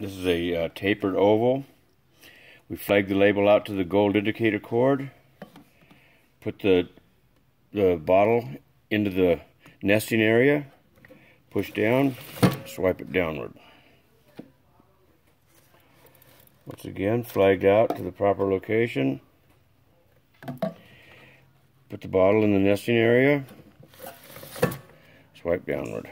This is a tapered oval. We flag the label out to the gold indicator cord, put the bottle into the nesting area, push down, swipe it downward. Once again, flagged out to the proper location, put the bottle in the nesting area, swipe downward.